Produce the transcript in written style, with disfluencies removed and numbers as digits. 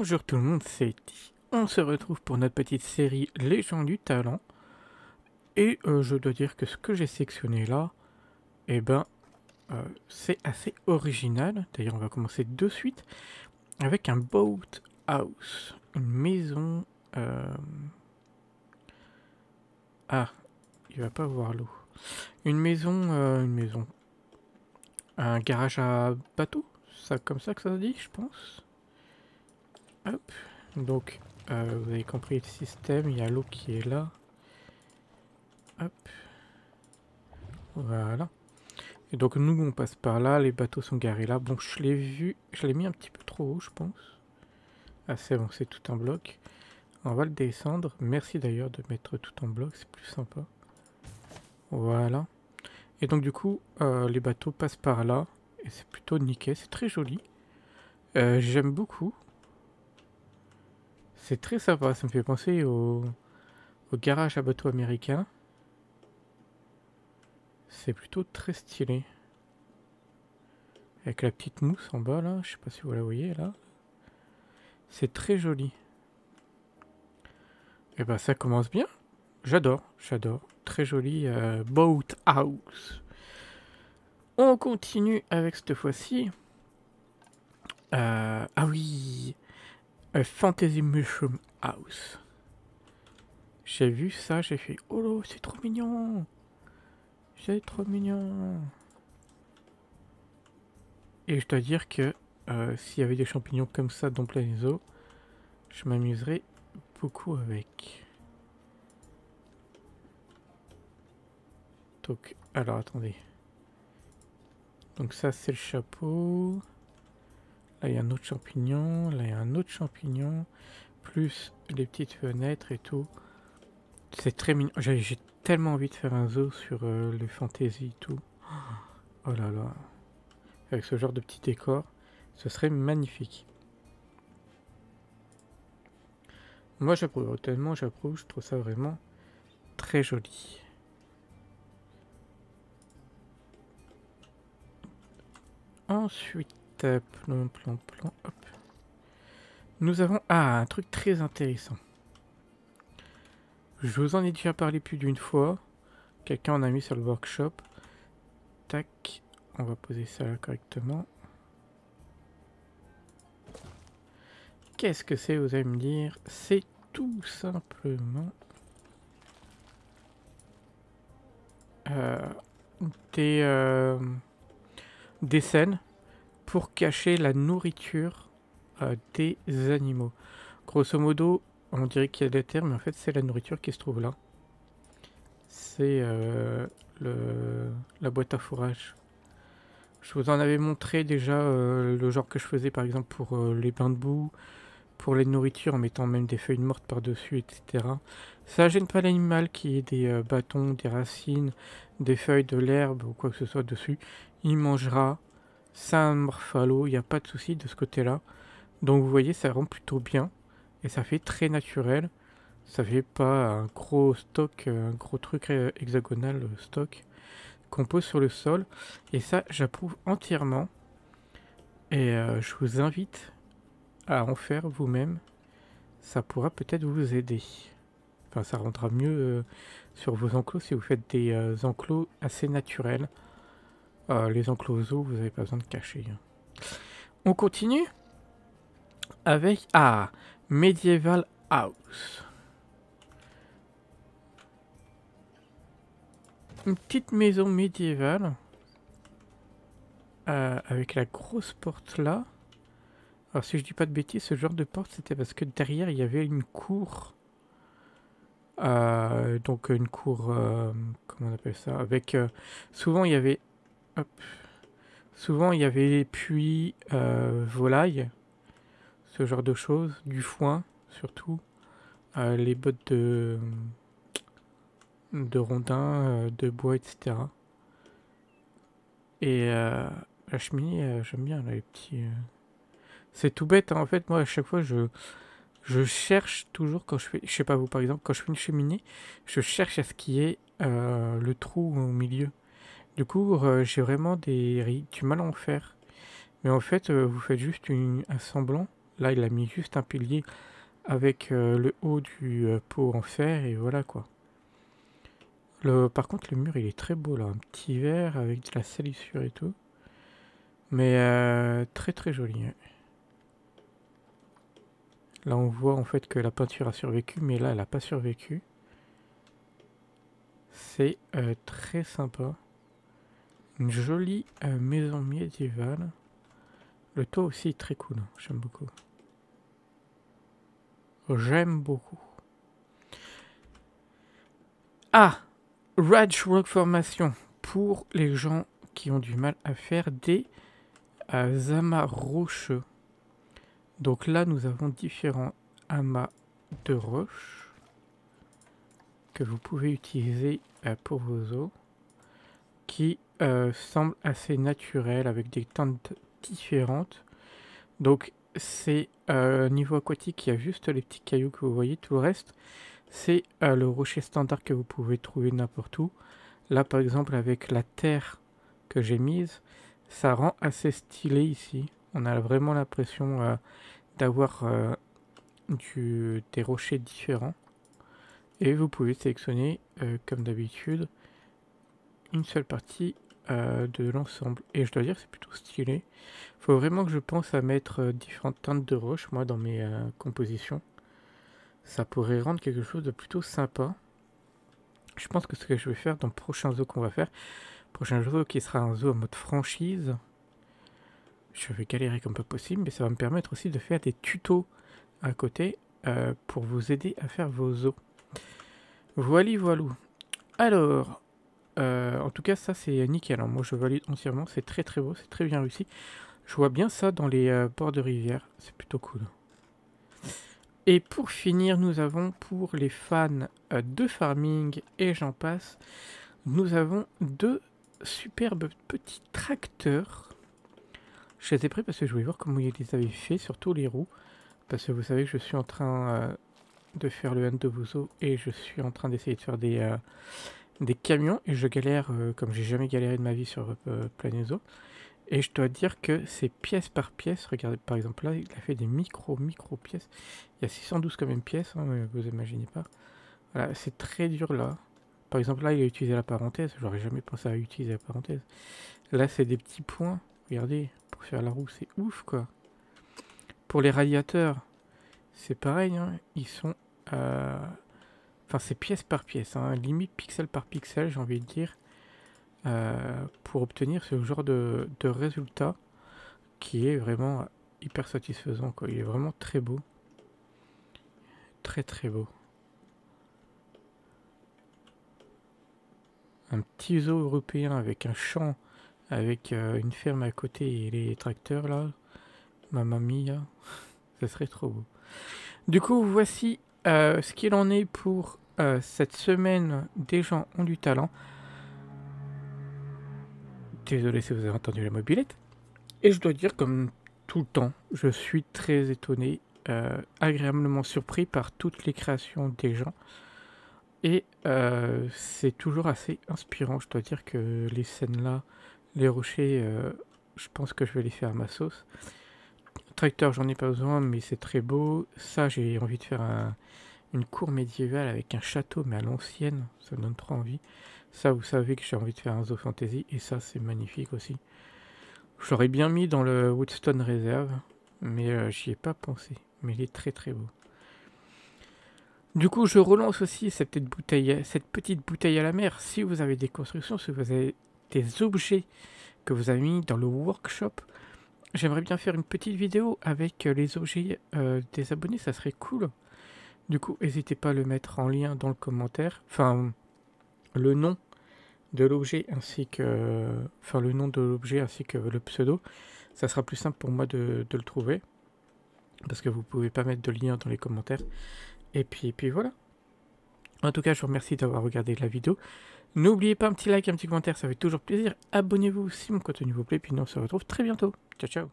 Bonjour tout le monde, c'est Ti. On se retrouve pour notre petite série Les gens du talent. Et je dois dire que ce que j'ai sélectionné là, eh ben, c'est assez original. D'ailleurs, on va commencer de suite avec un boat house, une maison. Ah, il va pas voir l'eau. Une maison, un garage à bateau. C'est comme ça que ça se dit, je pense. Hop, donc vous avez compris le système, il y a l'eau qui est là. Hop, voilà. Et donc nous on passe par là, les bateaux sont garés là. Bon, je l'ai vu, je l'ai mis un petit peu trop haut je pense. Ah c'est bon, c'est tout un bloc. On va le descendre, merci d'ailleurs de mettre tout en bloc, c'est plus sympa. Voilà. Et donc du coup, les bateaux passent par là. Et c'est plutôt nickel, c'est très joli. J'aime beaucoup. C'est très sympa, ça me fait penser au garage à bateaux américain. C'est plutôt très stylé. Avec la petite mousse en bas là, je sais pas si vous la voyez là. C'est très joli. Et bah ça commence bien. J'adore, j'adore. Très joli boat house. On continue avec cette fois-ci. Ah oui! A Fantasy Mushroom House. J'ai vu ça, j'ai fait oh là, c'est trop mignon! C'est trop mignon! Et je dois dire que s'il y avait des champignons comme ça dans Planezo, je m'amuserais beaucoup avec. Donc, alors attendez. Donc, ça c'est le chapeau. Là, il y a un autre champignon. Là, il y a un autre champignon. Plus les petites fenêtres et tout. C'est très mignon. J'ai tellement envie de faire un zoo sur le fantasy et tout. Oh là là. Avec ce genre de petit décor, ce serait magnifique. Moi, j'approuve. Tellement j'approuve. Je trouve ça vraiment très joli. Ensuite. Plan. Hop. Nous avons un truc très intéressant. Je vous en ai déjà parlé plus d'une fois. Quelqu'un en a mis sur le workshop. Tac, on va poser ça là correctement. Qu'est-ce que c'est, vous allez me dire? C'est tout simplement des scènes pour cacher la nourriture des animaux. Grosso modo, on dirait qu'il y a de la terre, mais en fait c'est la nourriture qui se trouve là. C'est la boîte à fourrage. Je vous en avais montré déjà le genre que je faisais par exemple pour les bains de boue, pour les nourritures en mettant même des feuilles mortes par-dessus, etc. Ça gêne pas l'animal qui ait des bâtons, des racines, des feuilles, de l'herbe ou quoi que ce soit dessus. Il mangera. C'est un morphalo, il n'y a pas de souci de ce côté-là. Donc vous voyez, ça rend plutôt bien. Et ça fait très naturel. Ça fait pas un gros stock, un gros truc hexagonal stock qu'on pose sur le sol. Et ça, j'approuve entièrement. Et je vous invite à en faire vous-même. Ça pourra peut-être vous aider. Enfin, ça rendra mieux sur vos enclos si vous faites des enclos assez naturels. Les enclos, vous n'avez pas besoin de cacher. On continue avec Medieval house. Une petite maison médiévale avec la grosse porte là. Alors si je dis pas de bêtises, ce genre de porte c'était parce que derrière il y avait une cour. Donc une cour, comment on appelle ça, avec souvent il y avait des puits, volailles, ce genre de choses, du foin surtout, les bottes de rondins, de bois, etc. Et la cheminée, j'aime bien là, les petits... C'est tout bête, hein, en fait, moi à chaque fois je cherche toujours, quand je fais, je sais pas vous par exemple, quand je fais une cheminée, je cherche à ce qu'il y ait le trou au milieu. Du coup, j'ai vraiment du mal à en faire. Mais en fait, vous faites juste un semblant. Là, il a mis juste un pilier avec le haut du pot en fer et voilà quoi. Par contre, le mur, il est très beau là. Un petit verre avec de la salissure et tout. Mais très très joli. Là, on voit en fait que la peinture a survécu, mais là, elle n'a pas survécu. C'est très sympa. Une jolie maison médiévale. Le toit aussi est très cool, hein. J'aime beaucoup. J'aime beaucoup. Ah, Ridge Rock Formation. Pour les gens qui ont du mal à faire des amas rocheux. Donc là, nous avons différents amas de roches que vous pouvez utiliser pour vos eaux, qui semblent assez naturels avec des teintes différentes. Donc c'est niveau aquatique, il y a juste les petits cailloux que vous voyez, tout le reste c'est le rocher standard que vous pouvez trouver n'importe où. Là par exemple avec la terre que j'ai mise, ça rend assez stylé ici. On a vraiment l'impression d'avoir des rochers différents. Et vous pouvez sélectionner, comme d'habitude, une seule partie de l'ensemble. Et je dois dire, c'est plutôt stylé. Il faut vraiment que je pense à mettre différentes teintes de roche, moi, dans mes compositions. Ça pourrait rendre quelque chose de plutôt sympa. Je pense que ce que je vais faire dans le prochain zoo qu'on va faire, prochain zoo qui sera un zoo en mode franchise, je vais galérer comme pas possible, mais ça va me permettre aussi de faire des tutos à côté pour vous aider à faire vos os. Voili, voilou. Alors, en tout cas, ça c'est nickel. Hein. Moi je valide entièrement, c'est très très beau, c'est très bien réussi. Je vois bien ça dans les bords de rivière, c'est plutôt cool. Et pour finir, nous avons pour les fans de farming et j'en passe, nous avons deux superbes petits tracteurs. Je les ai pris parce que je voulais voir comment ils les avaient fait, surtout les roues. Parce que vous savez que je suis en train de faire le Handobuzo et je suis en train d'essayer de faire des camions. Et je galère comme j'ai jamais galéré de ma vie sur Planezo. Et je dois dire que c'est pièce par pièce. Regardez par exemple là, il a fait des micro pièces. Il y a 612 quand même pièces, hein, vous imaginez pas. Voilà, c'est très dur là. Par exemple là, il a utilisé la parenthèse. J'aurais jamais pensé à utiliser la parenthèse. Là, c'est des petits points. Regardez, pour faire la roue, c'est ouf, quoi. Pour les radiateurs, c'est pareil, hein. Ils sont... Enfin, c'est pièce par pièce, hein. Limite pixel par pixel, j'ai envie de dire, pour obtenir ce genre de résultat qui est vraiment hyper satisfaisant, quoi. Il est vraiment très beau. Très, très beau. Un petit zoo européen avec un champ... Avec une ferme à côté et les tracteurs là. Mamma mia. Ça serait trop beau. Du coup, voici ce qu'il en est pour cette semaine des gens ont du talent. Désolé si vous avez entendu la mobilette. Et je dois dire, comme tout le temps, je suis très étonné, agréablement surpris par toutes les créations des gens. Et c'est toujours assez inspirant. Je dois dire que les scènes là... Les rochers, je pense que je vais les faire à ma sauce. Tracteur, j'en ai pas besoin, mais c'est très beau. Ça, j'ai envie de faire une cour médiévale avec un château, mais à l'ancienne. Ça me donne trop envie. Ça, vous savez que j'ai envie de faire un zoo fantasy. Et ça, c'est magnifique aussi. Je l'aurais bien mis dans le Woodstone Reserve, mais j'y ai pas pensé. Mais il est très très beau. Du coup, je relance aussi cette petite bouteille à la mer. Si vous avez des constructions, si vous avez... des objets que vous avez mis dans le workshop. J'aimerais bien faire une petite vidéo avec les objets des abonnés, ça serait cool. Du coup, n'hésitez pas à le mettre en lien dans le commentaire. Enfin, le nom de l'objet ainsi que... Enfin, le nom de l'objet ainsi que le pseudo. Ça sera plus simple pour moi de le trouver. Parce que vous pouvez pas mettre de lien dans les commentaires. Et puis voilà. En tout cas, je vous remercie d'avoir regardé la vidéo. N'oubliez pas un petit like, un petit commentaire, ça fait toujours plaisir. Abonnez-vous si mon contenu vous plaît. Puis nous, on se retrouve très bientôt. Ciao, ciao.